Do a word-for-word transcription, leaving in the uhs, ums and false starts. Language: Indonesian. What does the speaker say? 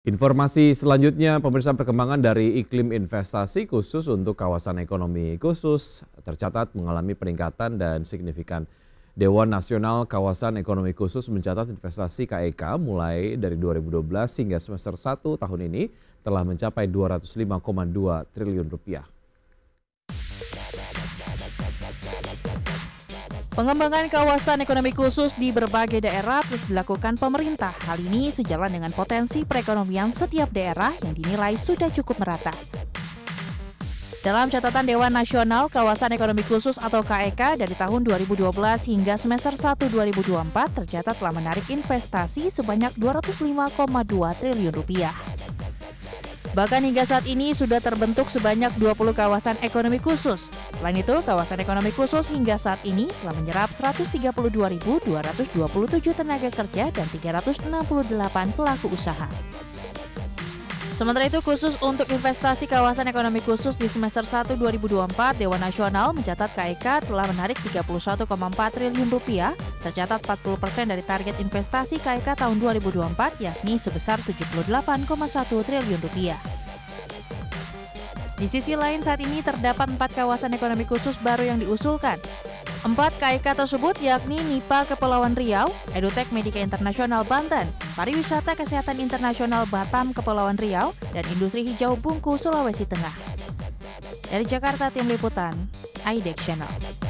Informasi selanjutnya, pemirsa, perkembangan dari iklim investasi khusus untuk kawasan ekonomi khusus tercatat mengalami peningkatan dan signifikan. Dewan Nasional Kawasan Ekonomi Khusus mencatat investasi K E K mulai dari dua ribu dua belas hingga semester satu tahun ini telah mencapai dua ratus lima koma dua triliun rupiah. Pengembangan kawasan ekonomi khusus di berbagai daerah terus dilakukan pemerintah. Hal ini sejalan dengan potensi perekonomian setiap daerah yang dinilai sudah cukup merata. Dalam catatan Dewan Nasional Kawasan Ekonomi Khusus atau K E K dari tahun dua ribu dua belas hingga semester satu dua ribu dua puluh empat tercatat telah menarik investasi sebanyak dua ratus lima koma dua triliun rupiah. Bahkan hingga saat ini sudah terbentuk sebanyak dua puluh kawasan ekonomi khusus. Selain itu, kawasan ekonomi khusus hingga saat ini telah menyerap seratus tiga puluh dua ribu dua ratus dua puluh tujuh tenaga kerja dan tiga ratus enam puluh delapan pelaku usaha. Sementara itu, khusus untuk investasi kawasan ekonomi khusus di semester satu dua ribu dua puluh empat, Dewan Nasional mencatat K E K telah menarik tiga puluh satu koma empat triliun rupiah, tercatat empat puluh persen dari target investasi K E K tahun dua ribu dua puluh empat, yakni sebesar tujuh puluh delapan koma satu triliun rupiah. Di sisi lain, saat ini terdapat empat kawasan ekonomi khusus baru yang diusulkan. Empat K E K tersebut yakni N I P A Kepulauan Riau, Edutech Medika Internasional Banten, Pariwisata Kesehatan Internasional Batam Kepulauan Riau, dan Industri Hijau Bungku Sulawesi Tengah. Dari Jakarta, Tim Liputan, I D X Channel.